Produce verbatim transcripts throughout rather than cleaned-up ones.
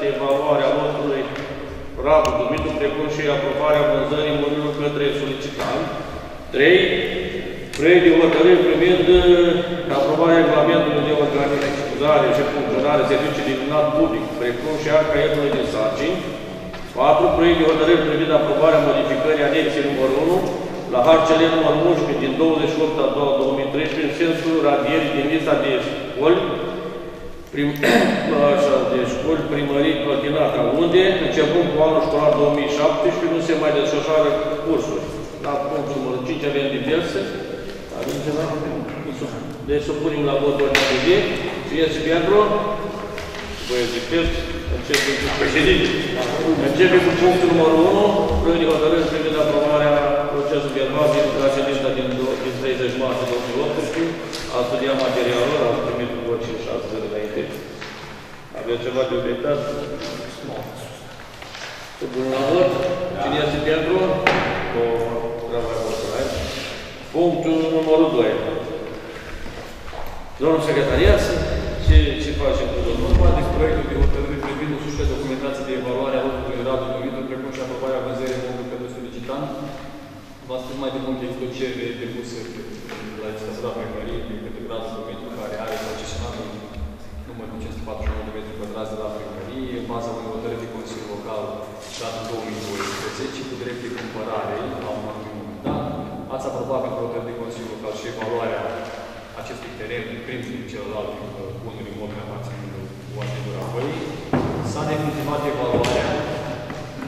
de evaluare a lotului Radu Dumitru, precum și aprobarea vânzării mânurilor către solicitant. trei. Proiect de hotărâri privind aprobarea regulamentului de organizare și funcționare serviciului de iluminat public, precum și a caietului de sarcini. patru. Proiect de hotărâri privind aprobarea modificării anexei numărul unu la H C L numărul unsprezece din douăzeci și opt a doua două mii treisprezece, în sensul radierii din lista de școli, prim, așa, de școli primării Clătinaca, unde, începând cu anul școlar două mii șaptesprezece, nu se mai desfășoară cursuri. La punctul numărul cinci avem diverse. Avem ceva? Deci să punem la vot ordinea de zi. Cine este pentru? Voi ziceți. Începem cu președinte. Începem cu punctul numărul unu. Proiect de hotărâri privind aprobarea procesului verbal din ședința din treizeci martie două mii optsprezece. A studia materialul, a primit cu vot cinci șase de înainte. Aveți ceva de obiectat? Supun la vot. Cine este pentru? Cu grava voastră. Punctul numărul doi. Domnul secretariat, ce face cu domnul? Poate proiectul de hotărâri privind însușirea documentației de evaluare a locului Radu Dumitru, precum și aprobarea vânzării mobului către solicitant. V-ați spus mai demult că există o cerere depusă la Istatura Primăriei de către Radu Dumitru, care are concesionat numărul cinci sute patruzeci și nouă de metri pătrați de la Primărie, în baza unei hotărâri de Consiliu Local dat în două mii doisprezece, cu drept de cumpărare la un anumit dat. Ați aprobat pentru hotărâri de Consiliu Local și evaluarea acestui teren prin celălalt unul din mod rămaținul oaștelor apării. S-a definitivat evaluarea,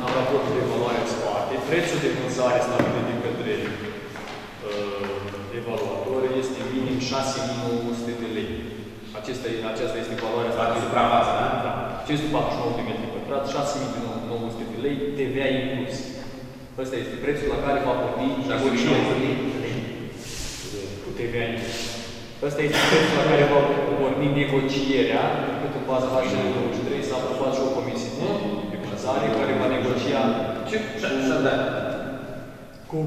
am raportul de evaluare în spate. Prețul de vânzare stabilit de către uh, evaluator este minim șase mii nouă sute de lei. Acesta, aceasta este valoarea stabilită. Suprafață, da? Da. cinci sute patruzeci și nouă de metri pătrat, șase mii nouă sute de lei, T V A inclus. Ăsta este prețul la care va porni șase mii nouă sute lei. Cu T V A inclus. Ăsta este prețul la care va porni negocierea, cât în baza H C L-ului douăzeci și trei s-a aprobat și o comisie de vânzare care va negocia cu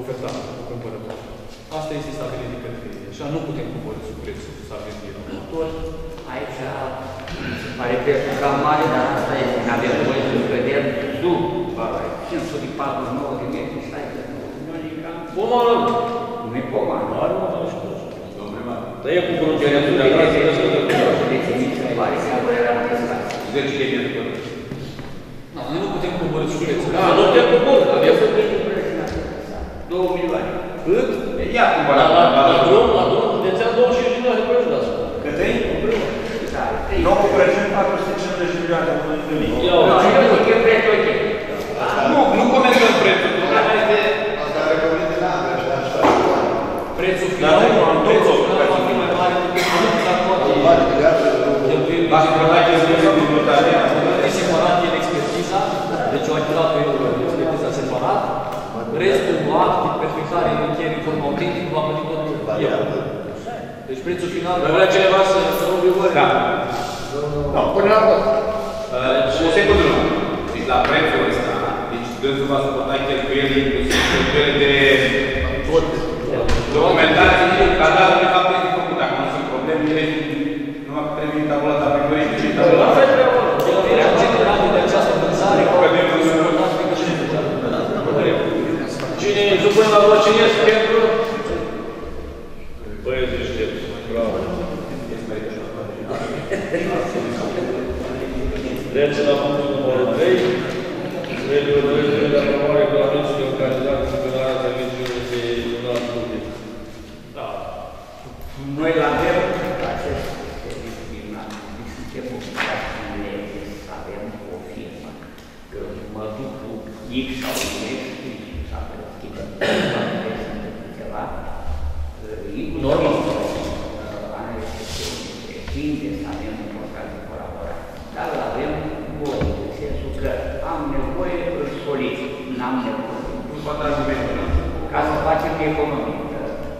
ofertantul, cu cumpărătorul. Asta este stabilit de către ei. Așa nu putem cumpăra sub prețul stabilit de cumpărător. Aici pare prețul cam mare, dar asta este că avem voie să vedem sub valoare. cinci sute patruzeci și nouă de metri și aici. Nu e pomană. Dar e cu prungerea dumneavoastră. zece de metri pătrați. Noi nu putem cumpăra sub prețul. Nu putem cumpăra, avem sub prețul. două milioane. Cât? Ia cumpărat. La drum, la drum, județean douăzeci și cinci milioane de prăjuni la sută. Cât e? nouă prăjuni, patru sute cincizeci milioane de prăjuni. Eu zic că e prețul ok. Nu, nu comentăm prețul. Prețul final va fi mai mare decât s-ar poate cheltuim. Dacă vă dai că e separat, e în expertiza, deci o achilat pe expertiza separat, restul act de perfectare în încheiere în formă autentică va plăti tot el. Deci prețul final... Vă vrea cineva să nu vi văd? Da. Până la văd. O secundă nu. Deci la prețul ăsta, deci dânsul va suporta cheltuieli, cheltuieli de... Documentații, cadastru, ca plec de făcut, dacă nu sunt probleme, nu m-a trebuit tabulata pe Corinti, ci tabulata. Cheltuirea generală de această vânzare, că avem vânzări, nu știu că cine este vânzare. Cine, după la vă, cine este pentru? Băieți, știți. Bravo. Trece la punctul numărul trei. Trebuie o doi de aprobare cu anunțul de organizare cu suplinarea serviciului de iluminat public. Noi la avem acest serviciu de iluminat public, suntem obligați să avem o firmă. Că mă duc cu X sau Y, sau că schimbă ceva, e cu normă. Anul este de prinde să avem un contract de colaborare. Dar îl avem bun, în sensul că am nevoie, îl solicit, n-am nevoie. Nu poate argumentul ăla. Ca să facem economie.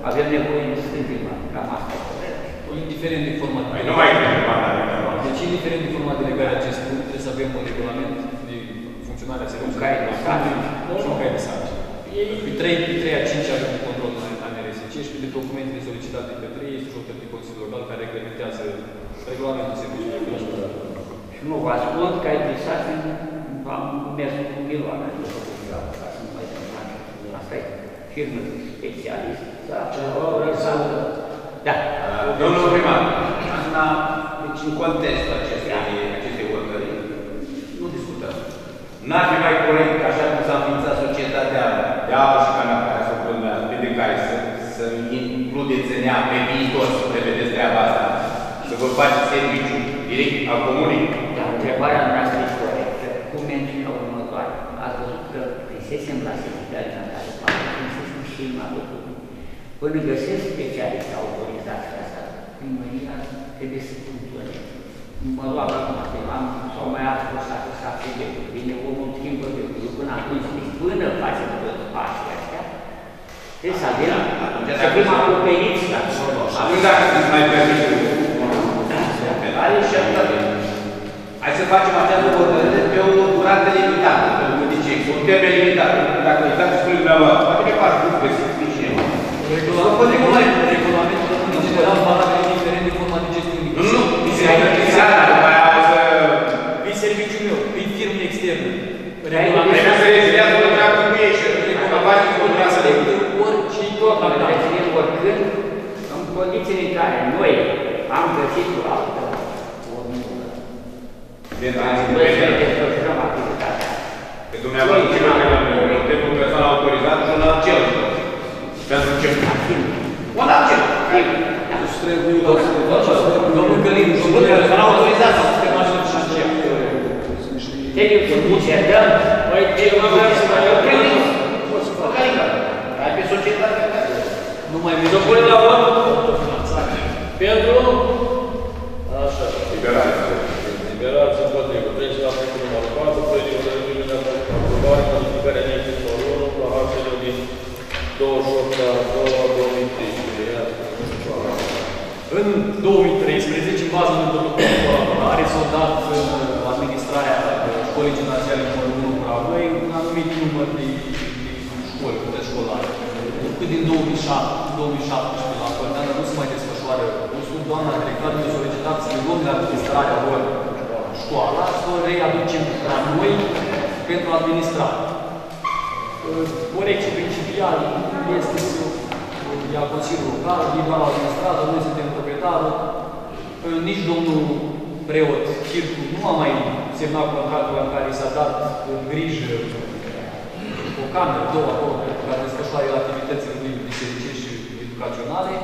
Avem nevoie de scriptură, cam asta. Indiferent de forma de... Nu mai e. Deci, indiferent de forma de legare a acestui punct, trebuie să avem un regulament de funcționare a serviciului. Un cai de sarcini. Pe trei a cinci avem control în R S C și pe documentele solicitate pe trei este o hotărâre de Consiliul Local care reglementează regulamentul serviciului. nu vă ascult că ai visat și v-am mers cu ghiloare. Asta e firmă specialistă. Da. Domnul primar, deci în contextul acestei hotărâri, nu discutăm. N-ar fi mai corect că așa cum s-a înființat societatea de apă și canal, care să plândează, de care să includeți în ea pe viitor, să prevedeți treaba asta, să vă faceți serviciu direct al comunii. Dar întrebarea noastră este corectă. Cum merge la următoare? Ați văzut că prinsesem la securitatea care poate, prinsesem și în adultul. Până găsesc specialiști autorizați ca asta, în mânia trebuie să funcționeze. Mă luam acum pe am, sau mai ați fost să s-a făcut de bine, omul timpă de lucru, până atunci, până facem toți pașii astea, trebuie să avem, să fim acoperiți la urmă. Atunci, dacă îți mai permite apelare și apelare. Hai să facem această hotărâre pe o durată limitată, pentru că zice, cu termen limitat, dacă uitați, spune dumneavoastră, poate că v-ați spus pe cineva. Regulamentul nu se dă valabil indiferent de forma de gestiune. Nu, nu, nu. Vii serviciul meu, vii firmă externă. Trebuie să reziliază o treabă cu ei și recomandare cu dumneavoastră. Orice tot, dacă reținem oricând, în condițiile în care noi am găsit o altă formulă. Noi să ne desfășurăm activitatea. Pe dumneavoastră, trebuie un persoan autorizat și un acel. Pentru ce? Un acel. Nu-ți trebuie un acel. Domnul Călin, domnul Călin, l-a autorizat să te mai ajut și acel. Trebuie să duce, dăm. Păi, trebuie să duce, să mai ajut. Poți să facă aici. Ai pe societatea ta. Nu mai vezi. Să punem la urmă. Pentru? Așa. Liberație. Liberație, poate, cu trece la fectul numărul patru, păi, de urmările de aprobare, modificarea neții solului, la altele din douăzeci și opt două mii treisprezece. În două mii treisprezece, în baza unui colaborare, s-a dat administrarea școlii gimnaziale numărul unu Pravoi un anumit număr de școli, de școlare. Cât din două mii șapte două mii șaptesprezece la Părneană nu se mai desfășoară cursul, doamna directoare mi-a solicitat să luăm de administrarea lor școala, să o readucem la noi pentru administrare. Corecții principiali este la Consiliul Local, liberal administrat, noi suntem proprietară. Nici domnul preot Chircu nu a mai semnat contractul în care s-a dat în grijă o cameră, două acolo, pentru care desfășoară activitățile bisericești și educaționale,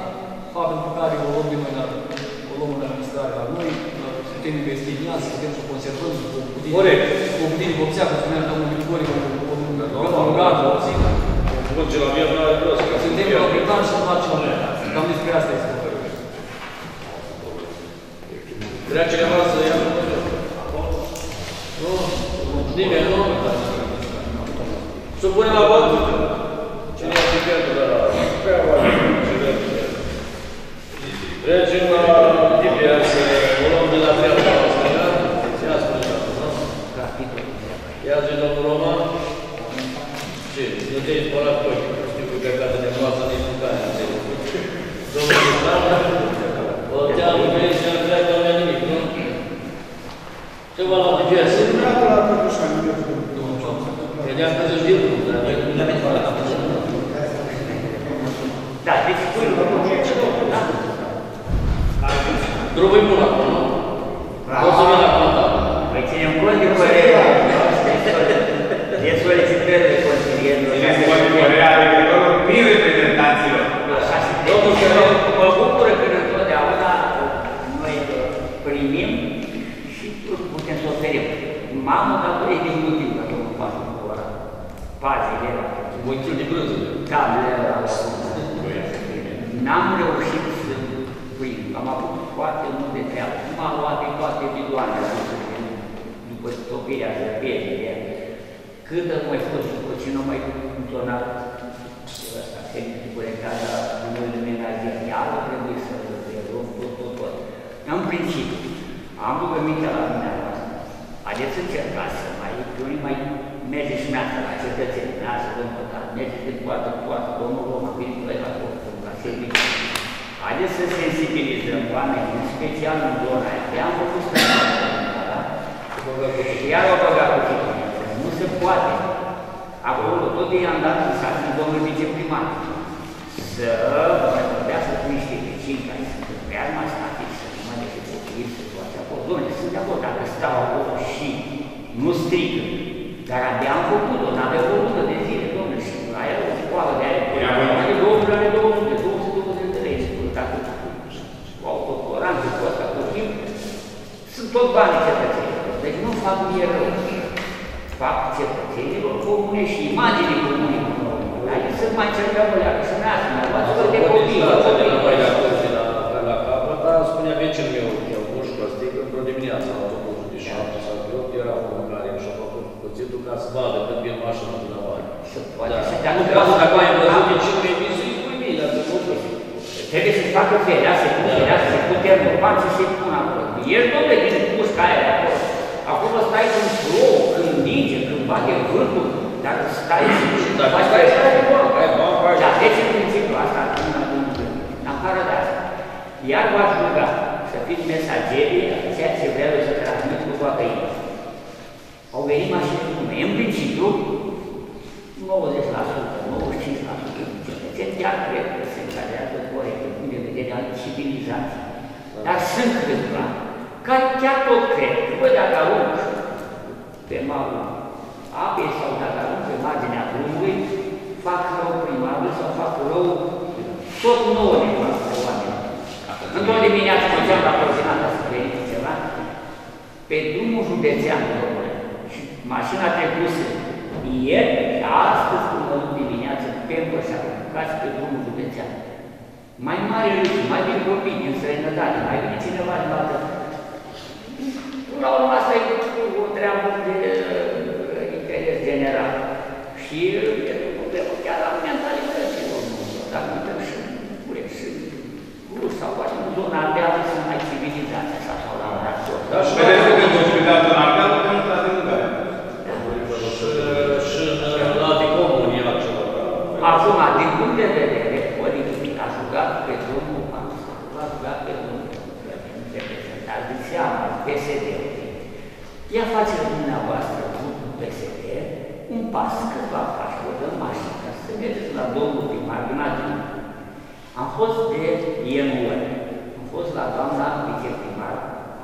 faptul pe care o luăm în administrare la noi, putem investi în ea, să putem să o conservăm, cu putin copțea, cum spunea domnul Grigorie, suntem proprietari și să facem o mea. Cam despre asta este hotărârea. Vrea cineva să ia hotărârea? Nu. Nimeni, nu? Supune la vot? Cine a citit de la Peava? Trecem la Tibiață. O luăm de la Peava. Ce a spune la Peava? Ia zi, domnul Roman. Ce? Nu te-ai spălat voi. Știu că pe acasă de masă din Bucane. Domnul Bucane, o te-am venit și nu treacă la nimic, nu? Ce v-a luat de viață? Nu treacă la Bucușa, nu vreau. Credeam că să știu, dar noi nu ne-am spălat la Bucușa. Da, deci spui, nu vreau ce vreau, da? Drumul e bun acum, nu? O să vină la contat. Păi ținem cont din părerea. E solicitări de consiliere. Țineți cont din părerea lucrătorilor prin reprezentanților. Domnul Călău, mă bucură când întotdeauna noi primim și putem să oferim. Mamă, dar nu e din motiv, dacă nu facem cu ăla. Pazile. Motiv de brânză. Da, n-am reușit să prim. Am avut foarte multe treabă. M-am luat de toate bidoanele. După stopirea zăpierile. Cât am mai fost și cu ce nu mai funcționat ăsta, tehnicul conectarea numărului menazerială, trebuie să rezolv tot, tot, tot. În principiu, am rugămintea la dumneavoastră. Haideți să încercați să mai, pe unii mai merge și meață la cetățenii, meață, domnul Păcat, merge de toată, toată, domnul Roma, vine cu ei la toată, la serviciu. Haideți să sensibilizăm oamenii, în special în zona aia, am făcut să-mi facă, Și iar o băgat cu tine. Nu se poate. Acolo tot i-am dat în sat în domnul viceprimar să mă vorbească cu niște vecini care sunt în preajma static, să nu mă decât copii, să toate acolo. Doamne, sunt acolo, dacă stau acolo și nu strică. Dar abia am făcut-o, n-avea o lună de zile, domnule, și aia o scoală de aia, de două sute douăzeci de lei, cu autocorantul cu ăsta, cu timp, sunt tot banii cetățenilor. Deci nu fac mie rău, fac cetățenilor comune și imagine comune. Dar eu sunt mai cel mai mult, să ne astea, mă fac de copii, mă fac de copii. La capăt, dar spunea vecinul meu, eu nu știu, stic într-o dimineață, la douăzeci și șapte sau douăzeci și opt, era unul care și-a făcut cuțitul ca să vadă când vine mașina de la oameni. Nu vreau să mai văzut de ce trebuie să-i spui mie, dar să făcut. Trebuie să-și facă fereasă, cu fereasă, cu termopan, să se pună acolo. Ești, dom'le, din pusca aia de acolo. Acolo stai când plouă, când ninge, când bate vântul, dar stai și faci care stai de acolo. Dar deci, în principiu, asta în afară de asta. Iar v-aș ruga să fiți mesagerii a ceea ce vreau să transmit cu toată ei. Au venit mașinile cu noi. În principiu, nouăzeci la sută, nouăzeci și cinci la sută cetățeni, iar cred că se încadrează corect din punct de vedere al civilizației. Dar sunt câteva, ca chiar tot cred, voi dacă arunci pe malul apei sau dacă arunci pe marginea drumului, fac rău primarului sau fac rău tot nouă de oameni. Într-o dimineață, mă ceam la aproximata să veniți ceva, pe drumul județean, și mașina trecuse ieri, astăzi, până în dimineață, pe pășa, cați pe drumul județean. Mai mare râsul, mai bine copii din străinătate, mai bine cineva de la dată. La urmă, asta e o treabă de interes general. Și e o problemă chiar la mentalității, dacă uităm și Burești, Cluj sau poate în zona albează sunt mai civilizați, așa sau la ora tot. Dar și vedeți că când o civilizează în albează, nu uita de lungare. Și în alte comuni era ceva. Acum, din punct de vedere, aș ruga pe drumul, aș ruga pe drumul, reprezentat din seama, P S D-ul. Ea face dumneavoastră, drumul P S D, un pas câtva faci, vă dăm mașină, ca să vedeți la domnul primar, din adună. Am fost de Iemuel, am fost la doamna viceprimar,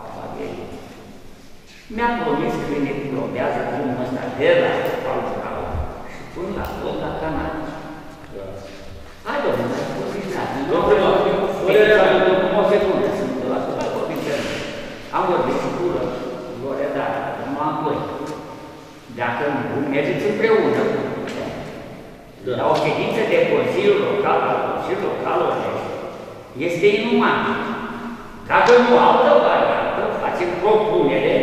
a Bagheriei. Mi-a promis că ne probează drumul ăsta de la Palmurau și până la tot la Canada. Hai, domnule, am vorbit de asta. Am vorbit și cu Loredana, nu am voi. Dacă mergeți împreună, la o ședință de Consiliul Local, la Consiliul Local, este inuman. Dacă nu altă variantă, facem propunere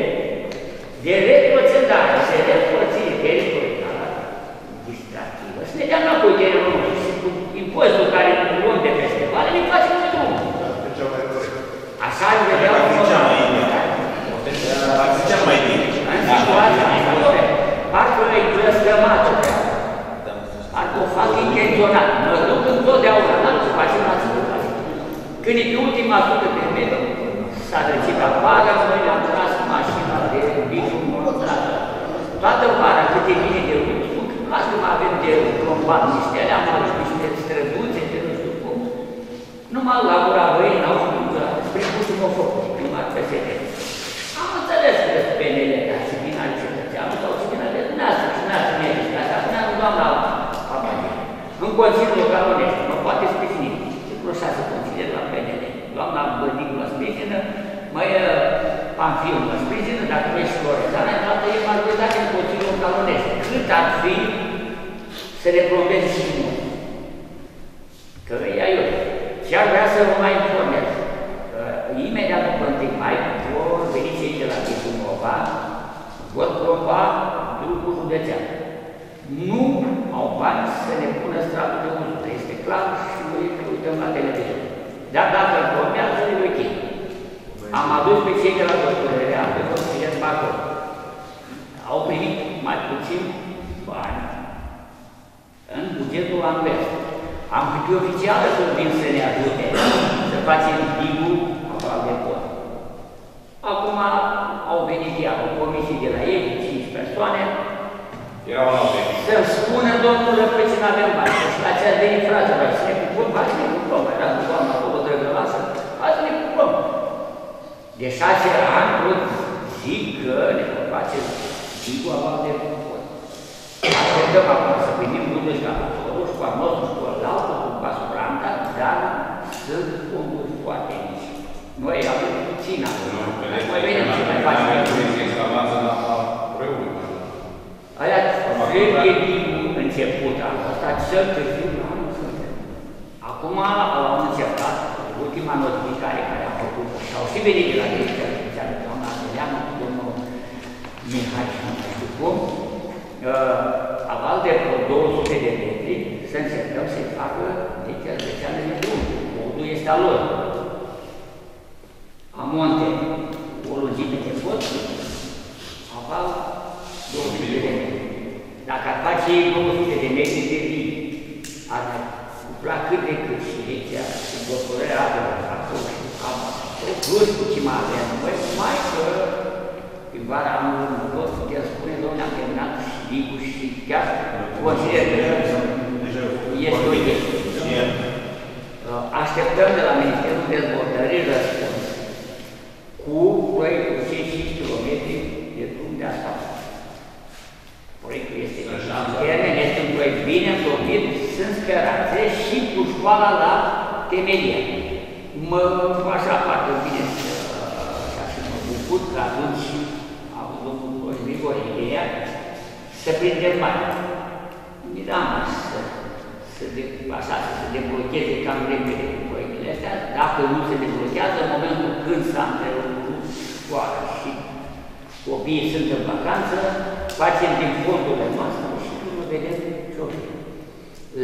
de reprocedare, de reprocedare, de reprocedare administrativă. Să ne dea înapoi de reprocedare. Impozitul care îl luăm de peste vale, le facem pe drumul. Așa îl vedeau cu mădă. Asta cea mai bine. În situația asta, parcă îi plăstămată. Parcă o fac intenționat. Mă duc întotdeauna, dar nu facem ascultă. Când e pe ultima sută de metri, s-a răcit afară, noi le-am tras mașina de bitul mădată. Toată vara, câte mine de lucru, astăzi mai avem de trombat niște alea, am avut niște străduțe, de nu știu cum. Numai la gura băie n-au făcut la spricusul m-au făcut, primar P S D. Am înțeles că P N L, ca și din alții cetățeanul, sau și din alții, n-ați, n-ați, n-ați, n-ați, n-ați, n-ați, doamna Papania. În Consiliul Local Onești, mă poate sprijini, vreo șase consilieri la P N L. Doamna Bărnicu mă sprijină, măi Panfiu mă sprijină, dacă nu ești Loredana, toată e majoritate în Consiliul Local Onești. Cât ar fi să le prombezi și noi. Că ea eu. Chiar vrea să vă mai informez. Imediat după întâi mai, vor veni cei de la Chisunova, vor promba drumul județean. Nu au bani să ne pună stratul de uzură. Este clar și noi ne uităm la televizor. Dar dacă îl prombează, le voi chei. Am adus pe cei de la Văzbărere, am pe Consilier Bacău. Au primit mai puțin bani în bugetul anului. Am câte oficială să vin să ne ajute, să facem timpul aval de pot. Acum au venit iar o comisie de Era un alt etic. Să-mi spună domnul Răpăiți nu avem bani. Aceea de infrația, să-i cu plomb, azi-i cu plomb. Era cu doamna, cu o drăgălasă, azi-i cu plomb. De șase ani, tot zic că ne face ziua oameni de confort. Așteptăm acum să primim unul și la motorul, și cu amortul, și cu altul, cu pasuranta, dar sunt omuri foarte mici. Noi avem puțin acolo. Noi venim și mai facem. Aia trebuie timpul început, anul ăsta, cel ce fiu, nu am înțeles. Acum au începtat ultima notificare care a făcut și au și venit de la direcția specială, doamna Adeleanu, domnul Mihai și nu știu cum, aval de două sute de metri să încercăm să-i facă direcția specială de drum. Modul este al lor. Amonte, o lungime de pot, aval două sute de metri. Dacă ar face ei două sute de metri de vii, ar cupla cât de cât și legea încorporării apelor acolo și cam acolo, plus cu ce mai avea noi, mai că în vara anului următor, el spune, domnule, am terminat și ligul și chiar consider că este o idee. Așteptăm de la Ministerul Dezvoltării răspuns cu proiectul cei cinci kilometri de drum de asfalt. Proiectul este în termen, este un proiect bine însoțit, sunt speranțe și cu școala la temelie. Mă așa foarte bine și mă bucur că atunci a avut domnul Oșmigor ideea să prindem bani. Miram să se deblocheze cam repede cu proiectele astea, dacă nu se deblochează, în momentul când s-a întrerupt școala și copiii sunt în vacanță, facem din fondurile noastre și nu vedem ce-o fie.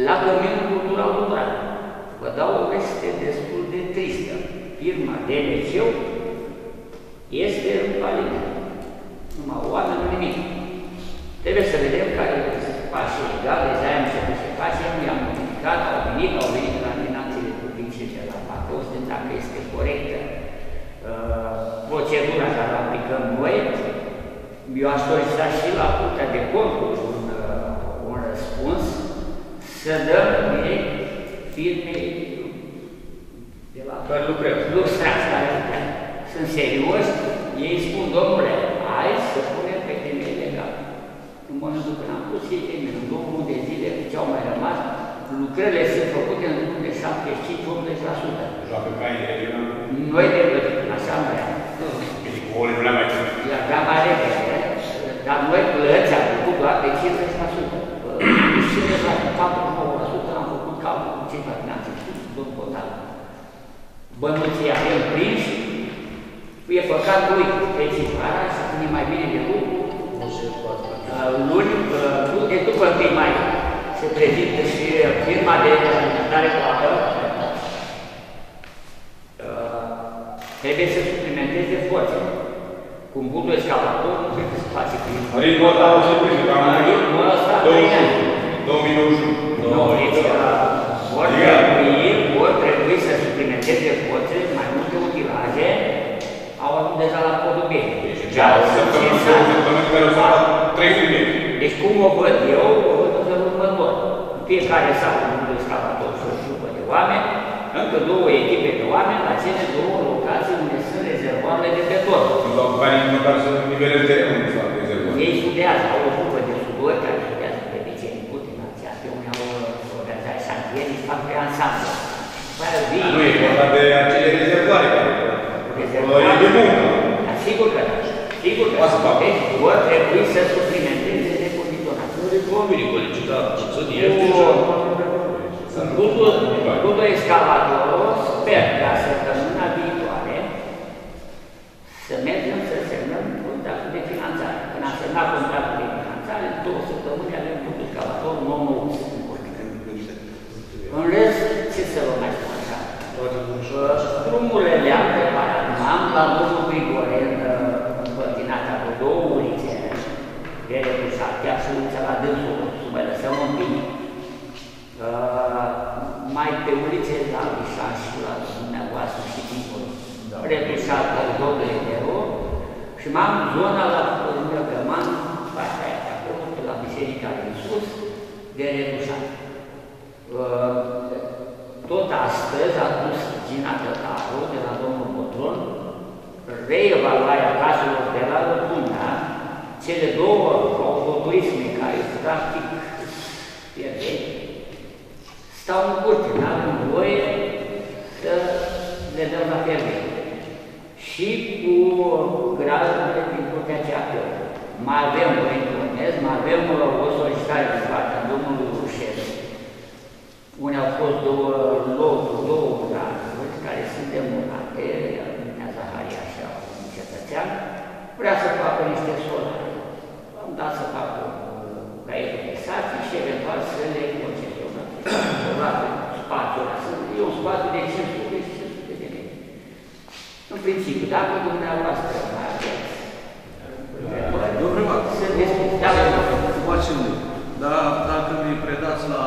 La domeniul cultural rural, vă dau o veste destul de tristă. Firma D N C-ul este în palină. Numai oameni, nimic. Trebuie să vedem care sunt pașii legale, de-aia nu știu cum se face, nu i-am modificat, au venit, au venit la finanțele publice de la patru sute, dacă este corectă procedura care o aplicăm noi. Eu aș solicita și la Curtea de Conturi un, un răspuns să dăm direct firmei de la care lucrează. Sunt serioși, ei spun, domnule, hai să punem pe temei legale. În momentul când am pus ei temei, în două luni de zile ce au mai rămas, lucrările sunt făcute în jur de șaptezeci și cinci la sută. La pe care e eu? Noi de plătit, așa am vrea. Deci cu ori nu le-am mai plătit. Le-am vrea mai repede. Dar noi plăți am făcut doar de cincizeci la sută. Și de la patru la sută am făcut calcul cu cei finanțe și domnul Cotal. Bănuții avem prinși, e păcat lui rețivara și când e mai bine de lucru, luni, de după întâi mai se prezintă și firma de dezvoltare toată. Trebuie să suplimenteze forțele. Cum butul escalator, nu cred că se face prin... Ritmul ăsta a fost prin, că am avut două mii nouă. Nu, ori trebuie, ori trebuie să suplimenteze forțele, mai multe utilaje, au avut deja la podul B. Deci, chiar să fie... Deci, cum o văd eu, o văd în felul următor. Fiecare sală, butul escalator, să jupă de oameni, încă două echipe de oameni la cele două locații unde sunt rezervoarele de petrol. Sunt la banii măcar să niveleze terenul sau rezervoare. Ei studiază, au o grupă de studori care studiază pe licenii putinanțiate, unii au organizat șantieri, își fac pe ansamblu. Nu, e vorba de acele rezervoare care e de muncă. Sigur că da. Sigur că da. Deci vor trebui să suplimenteze necondiționat. Nu e probabil cu licitat, să diește și așa. Butul escalatorul sper ca săptămâna viitoare să mergem să semnăm contractul de finanțare. Când am semnat contractul de finanțare, două săptămâni avem butul escalatorul nouă sute. În rest, ce să vă mai spun așa? Drumurile le-am preparat. Am la domnul Grigore împărtinat acolo două ulițe de recursat, chiar și ulița la dânsul, să mai lăsăm un pic. Mai pe ulițe la Bișan și la dumneavoastră și timpul repisat la douăzeci de euro și m-am zona la Părânia Căman, pe acolo, pe la Biserii de renunțat. Tot astăzi a dus din atătarul de la domnul Botron reevaluarea caselor de la Lăbuna, cele două autoturisme care practic pierde, stau în curte, n-avem voie să ne dăm la pierde. Și cu grazurile din curtea cea pierdă. Mai avem, vă informez, mai avem o solicitare din partea domnului Rușescu. Unde au fost două locuri, două grazuri, care sunt demolate, Lumea Zaharia și un cetățean, vrea să facă niște solare. Am dat să facă caietul de sații și eventual să le concesionăm. Spațiul e un spațiu de cinci sute de metri. În principiu, dacă dumneavoastră mai aveți, să deschideți. Dar dacă ne predați la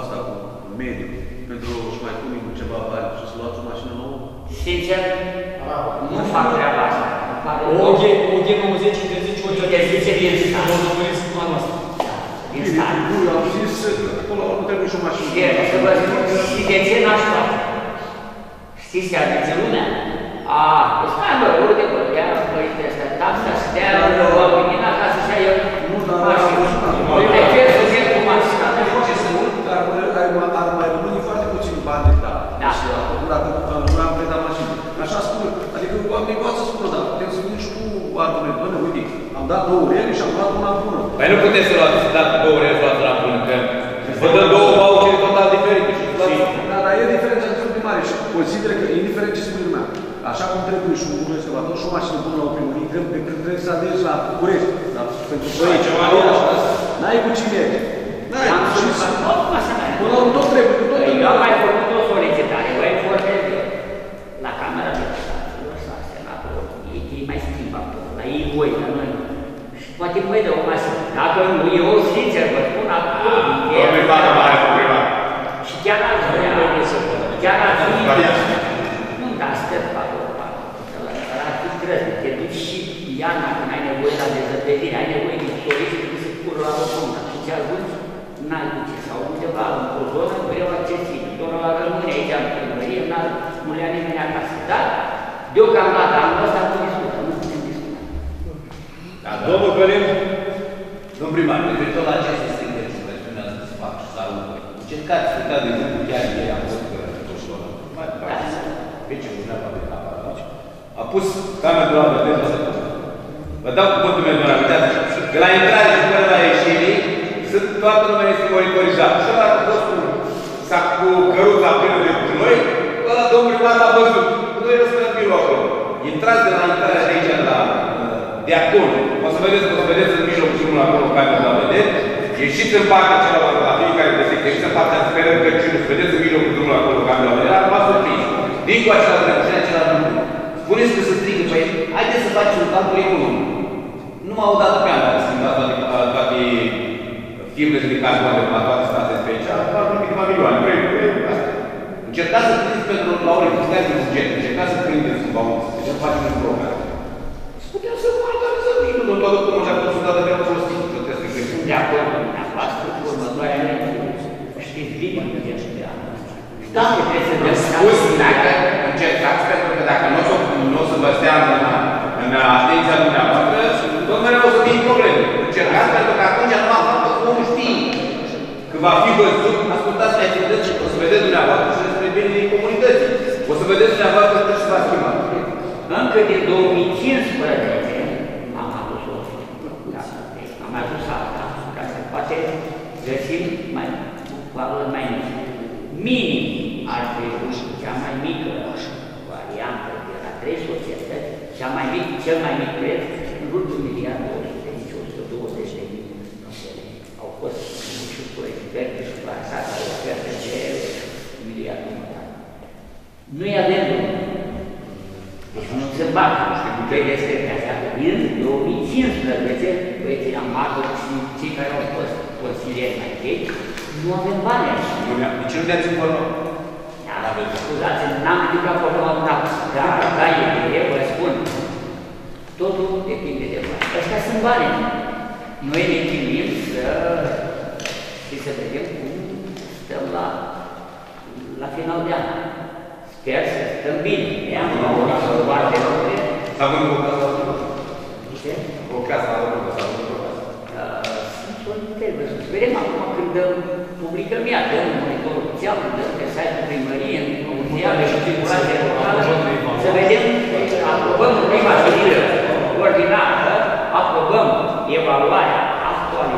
asta cu mediu, pentru să mai punem cu ceva bani și să luați o mașină nouă? Sincer, nu fac treaba asta. O G nouăzeci, G nouăzeci, G nouăzeci din stat. Din stat. Eu am zis că până la urmă trebuie și o mașină. Să vă spun și de ce n-aș face. Știți că aveți lumea? A, stai mă, urât de vorbea, părintele ăsta, dar să stea la lumina ca să stea eu nu la mașină. De ce să zic cu mașina? Nu știu ce să mult, dar ar mai rămâne foarte puțin bani de ta. Da. Nu am predat mașină. Așa spun, adică oamenii poate să spună, dar putem să vin și cu argumente. Băi, uite, am dat două urele și am luat una bună. Păi nu puteți să luați, să dați două urele și luați una bună, că vă dă două vouchere total diferite. Da, dar e diferența destul de mare și consider că, indiferent ce spune lumea, așa cum trebuie și un bun restaurator și o mașină bună la o primărie, când trebuie să adrezi la București, dar pentru băieți, ceva nu e așa, n-ai cu cine. N-ai cu cine. Până la urmă, tot trebuie. Eu am mai făcut o solicitare, vă informez eu. La Camera de Deputaților sau Senatul, ei mai schimbă acolo, la ei voi, la noi. Și poate voi de o mașină. Dacă nu, eu sincer vă spun acolo. O privată mare, o privată. Și chiar aș vrea, chiar aș vrea, nu da, stăt pe acolo, ar fi grăză, te duci și iarna când ai nevoie la dezăpezire, ai nevoie de turism, când se cură la rotonda, și ce ajungi, n-ai duce, sau undeva, într-o zonă, greu accesibil, doar la rămâne aici, în primărie, nu le-a nimeni acasă, dar deocamdată, anul ăsta nu discutăm, nu putem discuta. Dar domnul Călim, domn primar, referitor la aceste secreții, vă spuneați că se fac și s-au încercat să da de lucru chiar ei am fost că a pus camera de la vedere. Vă dau cuvântul meu, doamna, uitați, că la intrare și până la ieșire, sunt toată lumea este monitorizată. Și ăla cu postul s-a cu căruța plină de gunoi, ăla domnul primar l-a văzut. Nu e răspândiu acolo. Intrați de la intrarea de aici, de acolo. O să vedeți, o să vedeți în mijloc și unul acolo, camera de la vedere. Ieșiți în partea cealaltă, la fiecare de secție, ieșiți în partea sferă în căciune, să vedeți în mijlocul drumului acolo, camera de la vedere, v-ați surprins. Din cu acela trebuie, spuneți că se strigă pe aici, haideți să facem un calcul economic. Nu m-au dat pe an, dacă sunt dat toate firmele din cazul de la toate statele pe aici, dar nu câteva milioane, vrei, vrei, asta. Încercați să prindeți pentru la ori, încercați să ziceți, încercați să prindeți cumva un, să facem un program. Spuneam să monitorizăm și nu, nu toată cum așa cum sunt dată de la prostit, că trebuie să credem. De acord, dumneavoastră, următoarea mea, știți bine că ești de anul ăsta. Da, că trebuie să descați dacă încercați, pentru că dacă nu o să nu o să vă stea în atenția dumneavoastră, tot mereu o să fie probleme. Încercați, pentru că atunci nu am faptă că omul știe că va fi văzut, ascultați mai tândăt și o să vedeți dumneavoastră și despre binele comunității. O să vedeți dumneavoastră că și s-a schimbat. Încă din două mii cincisprezece am adus o ofertă. Am adus alta, ca să poate găsim mai valori mai mici. Minim ar trebui cea mai mică variantă de la trei societăți, cea mai mic, cel mai mic preț, în urmă un miliard de nici o sută douăzeci de mii. Au fost și cu experte și cu lansată o ofertă de miliard de mătare. Nu-i adevăr. Deci nu se bată, nu știu, pe despre asta. În două mii cincisprezece, băieții am marcat și cei care au fost consilieri mai chei, nu avem bani așa. De ce nu le-ați informat? Scuzați-mi, n-am ridicat format, dar la ei, vă spun, totul depinde de bani. Ăștia sunt bani. Noi ne chinuim să și să vedem cum stăm la, la final de an. Sper să stăm bine. Ne-am luat o parte de... S-a vândut o casă la urmă. Ce? O casă la urmă, s-a vândut o casă. Sunt solitări. Să vedem acum când publicăm ea, dăm monitorul oficial, dăm pe site-ul primărie, în Muzeal, în circulație locală, să vedem, aprobăm prima ședință ordinară, aprobăm evaluarea actuală.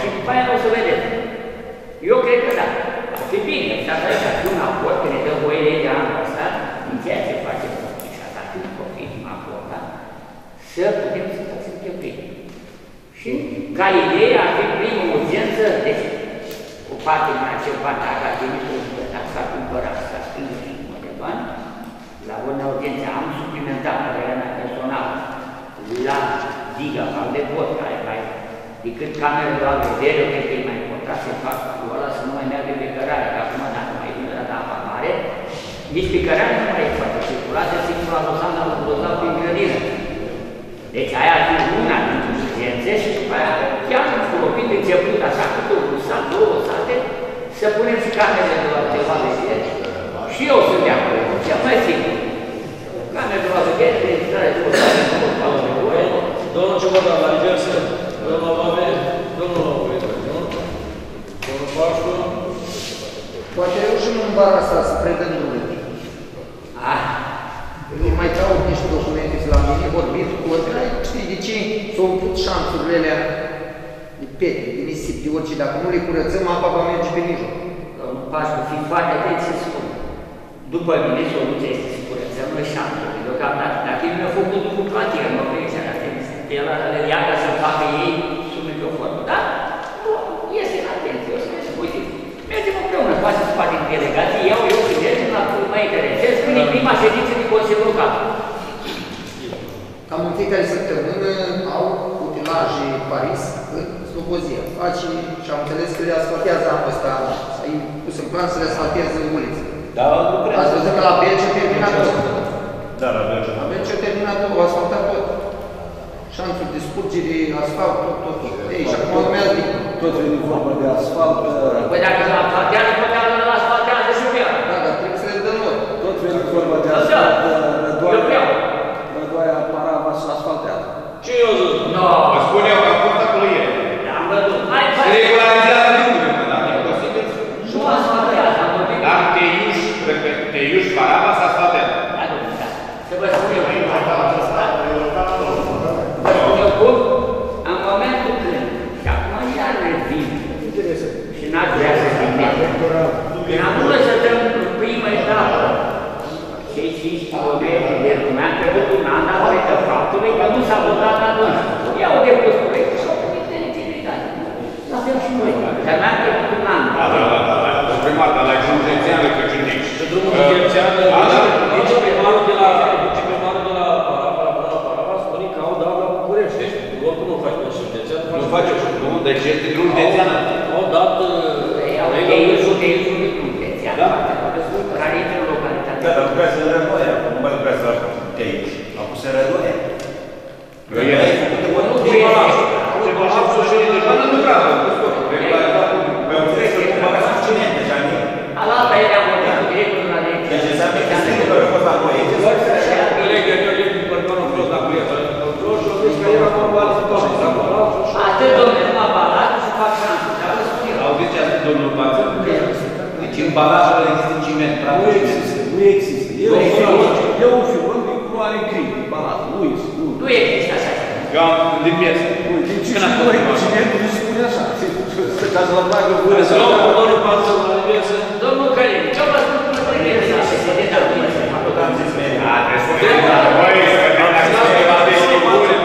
Și după aia o să vedem. Eu cred că da. Ar fi bine, s-ar trebui să un acord, că ne dă voie de anul ăsta, în ceea ce facem copii, și asta când copii acorda, să putem să facem cheltuieli. Și ca idee ar fi primă urgență, deci o parte din acel parte academică, s-a cumpărat, s-a strâns și un mult de bani, la urmă urgență am suplimentat părerea mea personală la diga, al de vot, care mai decât camerele la vedere, cred că e mai important să fac acolo ăla, să nu mai meargă pe cărare, că acum dacă mai vine la apa mare, nici pe cărare nu mai e foarte circulată, sigur la Losan, la Losan, prin grădină. Deci aia ar fi una din urgențe și după aia chiar am folosit început așa câte o sat, două sate, să punem și camerele de la ceva vedere. Și eu sunt de acolo, cea mai sigur. Camerele de la vedere, de intrare de Losan, de Losan. Domnul Ciobădan, la diverse, domnul Babe, domnul Lovetă, domnul Pașu. Poate reușim în bara asta să predăm dumneavoastră. Ah! Eu mai dau niște documente la mine, vorbim cu oricare, știi de ce? S-au umplut șanțurile alea de pete, de nisip, de orice, dacă nu le curățăm, apa va merge pe mijloc. Domnul Pașu, fiind foarte atent să spun. După mine, soluția este să curățăm noi șanțurile, deocamdată. Dacă el mi-a făcut cu platie, mă pregăția la tenis. El le iară să facă ei sume pe o formă, da? Nu, iese în atenție, o să ne spui. Mergem împreună, face să facem delegații, iau eu și mergem la cum mă interesez, când e prima ședință din Consiliul Local. Cam în fiecare săptămână au utilaje Paris în Slobozia. Face și am înțeles că le asfaltează anul ăsta, ai pus în plan să le asfaltează ulițe. Da, nu prea. Ați văzut că la Belgiu a terminat tot. Da, la Belgiu. La Belgiu a terminat tot, o asfaltat tot. Șanțul de scurgere, asfalt, tot, tot, tot. Ei, și acum urmează din... Tot veni vorba de asfalt... Păi dacă îl asfaltează, păi dacă îl asfaltează și vreau. Da, dar trebuie să le dăm lor. Tot veni vorba de asfalt... Eu vreau. Rădoaia Parava să asfaltează. Ce eu zic? Nu. Mă spune eu că am fost acolo ieri. Am văzut. Hai, hai! Se regularizează lucrurile, dar e posibil. Nu asfaltează, am văzut. Dar te iuși Parava să asfaltează. Da, nu, da. Să vă spun eu. În momentul când, și acum iar ne vin, și n-ați vrea să fim bine, când am vrut să dăm în primă etapă cei cinci kilometri de lumea, am trecut un an datorită faptului că nu s-a votat atunci. Iau de pus proiectul și au primit de intimitate. La fel și noi, dar mi-am trecut un an. Da, da, da, da, primar, dar la Jungențeană, că Jungențeană. Și drumul Jungențeană, viceprimarul de la... Face și nu, deci este drumul de țeană. Au dat... Ei iusul de iusul de drumul de țeană. Care e în localitate. Da, dar nu vrea să rădoaia. Nu mai vrea să te aici. A pus să rădoaia. Rădoaia e făcută pe nu. Nu, nu vreau. Pe un trec să cum băga suficient deja în el. Alalta e de-a vorbit cu dreptul la lecție. Deci înseamnă că stricul care a fost la noi. Că legea că e din părcanul frot la cuieta. Și o zici că era normal să toamnă. Atât, domnule, nu am balajul și fac șansul. Auziți ce a zis domnul Pață? Deci în balajul ăla există ciment. Nu există, nu există. Eu un filmăm din culoare gri, din balajul, nu există. Nu există așa. Eu am limpesc. Când am făcut cimentul, nu se spune așa. Ca să-l bagă în gură. Domnul Pață, domnul Călin, ce-o vă spun că nu există așa? Să ne dau bine să fac tot am zis mea. A, trebuie să ne dau bine.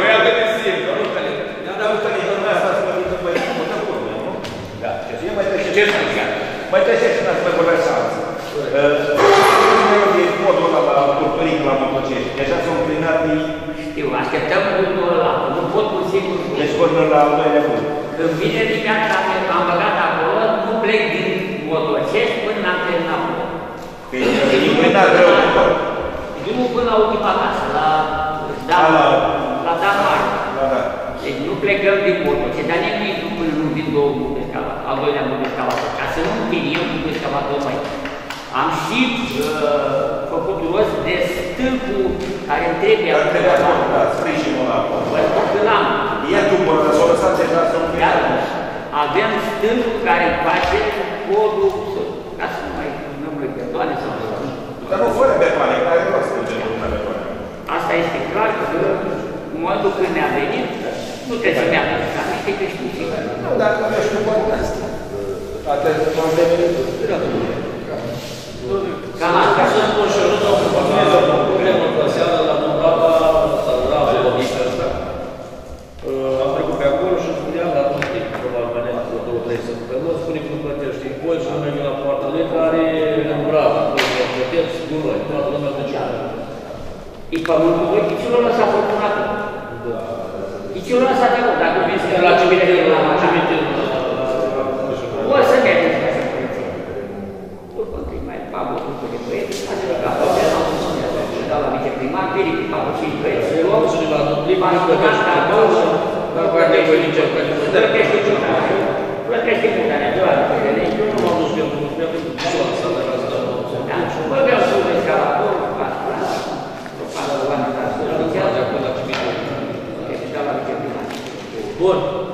Mai trebuie să ne-ați mai vorbea șansă. Primul de podul ăla la Turturic, la Motocești, deja s-au înclinat de... Știu, așteptăm podul ăla, nu pot un singur punct. Deci podul ăla al doilea punct. Când vine dimineața, am băgat acolo, nu plec din Motocești până n-am terminat podul. Păi, e înclinat rău de tot. Primul până la ultima casă, la... La Dan Mare. Deci nu plecăm din Motocești, dar nimic nu... nu vin două cu pe scala, al doilea cu pe scala, ca să nu vin eu cu pe scala tocmai. Am și făcut rost de stâlpul care trebuie a fi dat sprijinul la portă. E după, s-o lăsat ce dat să nu fie. Avem stâlpul care face podul, ca să nu mai numără pe toane sau pe toane. Dar nu fără pe toane, care nu ați spune numără pe toane. Asta este clar că în modul când ne-a venit, nu te țineam de asta, niște creștiți. Nu, dar nu știu poate asta. Atât, m-am devenit. Cam asta să spun și eu, nu s-au făcut o problemă că seara la Moldava sau la Moldavia asta. Am trecut pe acolo și spuneam, dar nu știu, probabil ne-a fost două, trei săptămâni, spune cum plătești în colț, nu merg la poartă de care în brav, nu plăteți, nu noi, toată lumea de ceară. E pământul voi, e celor ăsta fortunat. E celor ăsta de acolo, dacă vezi că la cimitirul ăla, la cimitirul ăla, o să mergeți ca să puneți. Următă, e mai pavă, următă de băieți, azi e la pavă, e la pavă, și dau la viceprimar, vede cu pavă, și-i băieți. E luăm și-i la pavă, și-i plătești cu pavă, dar plătești cu nicio plătești. Plătești cu nicio plătești. Plătești cu nicio plătești. Eu nu m-am dus pe unul, mi-a venit cu ceva să le las la pavă. Da, mă vreau să vezi ca la pavă, la pavă, la pavă. Bun.